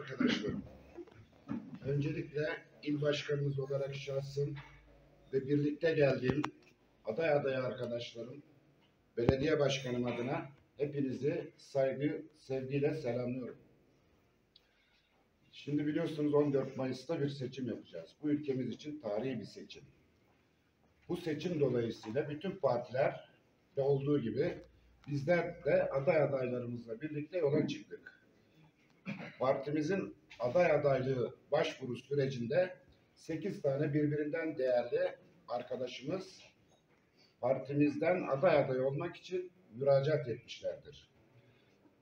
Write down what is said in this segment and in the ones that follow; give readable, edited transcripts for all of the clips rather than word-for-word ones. arkadaşlarım. Öncelikle il başkanımız olarak şahsım ve birlikte geldiğim aday arkadaşlarım, belediye başkanım adına hepinizi saygı, sevgiyle selamlıyorum. Şimdi biliyorsunuz 14 Mayıs'ta bir seçim yapacağız. Bu ülkemiz için tarihi bir seçim. Bu seçim dolayısıyla bütün partiler de olduğu gibi bizler de aday adaylarımızla birlikte yola çıktık. Partimizin aday adaylığı başvuru sürecinde 8 tane birbirinden değerli arkadaşımız partimizden aday olmak için müracaat etmişlerdir.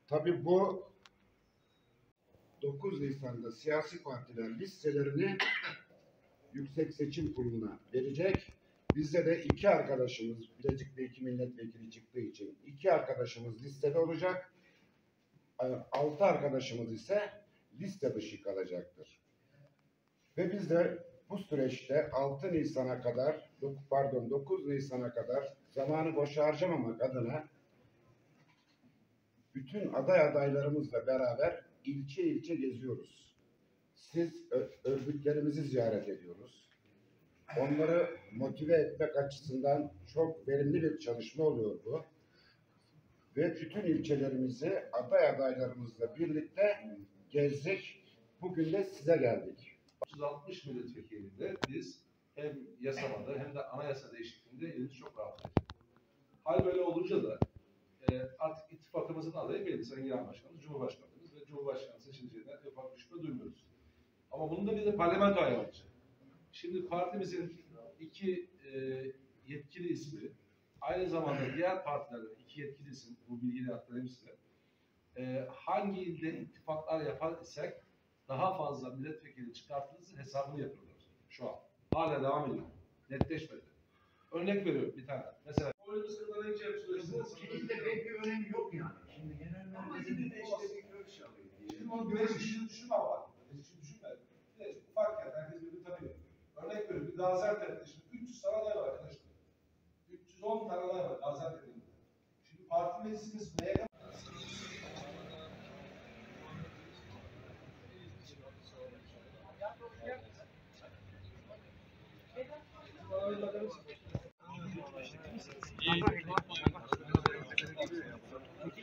Tabii bu 9 Nisan'da siyasi partiler listelerini Yüksek Seçim Kurulu'na verecek. Bizde de 2 arkadaşımız, Bilecik'te 2 milletvekili çıktığı için 2 arkadaşımız listede olacak. 6 arkadaşımız ise liste dışı kalacaktır. Ve biz de bu süreçte 9 Nisan'a kadar zamanı boşa harcamamak adına bütün aday adaylarımızla beraber ilçe ilçe geziyoruz. Örgütlerimizi ziyaret ediyoruz. Onları motive etmek açısından çok verimli bir çalışma oluyor bu. Ve bütün ilçelerimizi aday adaylarımızla birlikte gezdik. Bugün de size geldik. 360 milletvekilinde biz hem yasamada hem de anayasa değişikliğinde elimiz çok rahat edecek. Hal böyle olunca da artık ittifakımızın adayı belli. Sayın Genel Başkanımız, Cumhurbaşkanımız ve Cumhurbaşkanı seçileceğinden yapan düşme duymuyoruz. Ama bunun da bir de parlamento ayarlayacak. Şimdi partimizin 2 yetkili ismi, aynı zamanda diğer partilerden 2 yetkili isim, bu bilgiyi aktarayım size. Hangi ilde ittifaklar yapar isek daha fazla milletvekili çıkarttığınızın hesabını yapıyorlar şu an. Hala devam ediyor. Netleşmedi. Örnek veriyorum bir tane. Mesela oyunuz kazanınca yapıyorsunuz. Kiminle pek bir önemi yok yani. Şimdi genelde ama bizim de işte bir görüş alıyor. Şimdi o görüş için düşünme var. Hiç düşünme. Evet, ufak ya. Herkes birbirini tanıyor. Örnek veriyorum. Bir Gaziantep'te şimdi 300 tane aday var arkadaşlar. 310 tane aday var Gaziantep'te. Şimdi parti meclisimiz neye kadar?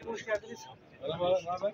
Hoş geldiniz. Merhaba, ne haber?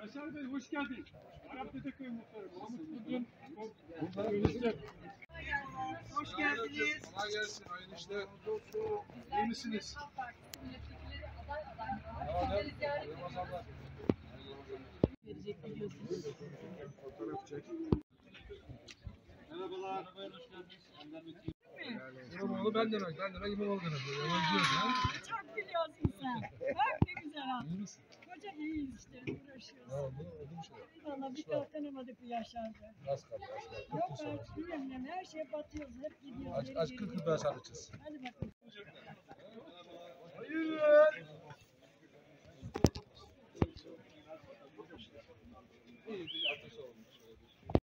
Yaşar Bey hoş geldin. Arap Dedeköy Muhtarı Mahmut Kudun. Hoş geldiniz. Kolay gelsin. Hayırlı işler. İyi misiniz? Merhabalar. Hoş geldiniz. İmamoğlu benden önce. Ben de İmamoğlu dönemi. Çok gülüyoruz insan. Bak ne güzel abi. İyi misin? Koca iyiyiz işte. Uğraşıyoruz. Valla bir katlanamadık bu yaşlarda. Nasıl kaldı? Yok artık bilmiyorum. Her şeye batıyoruz. Hep gidiyoruz. Aç 40 yıl daha saracağız. Hadi bakalım. Hayır. İyi bir ateş olmuş.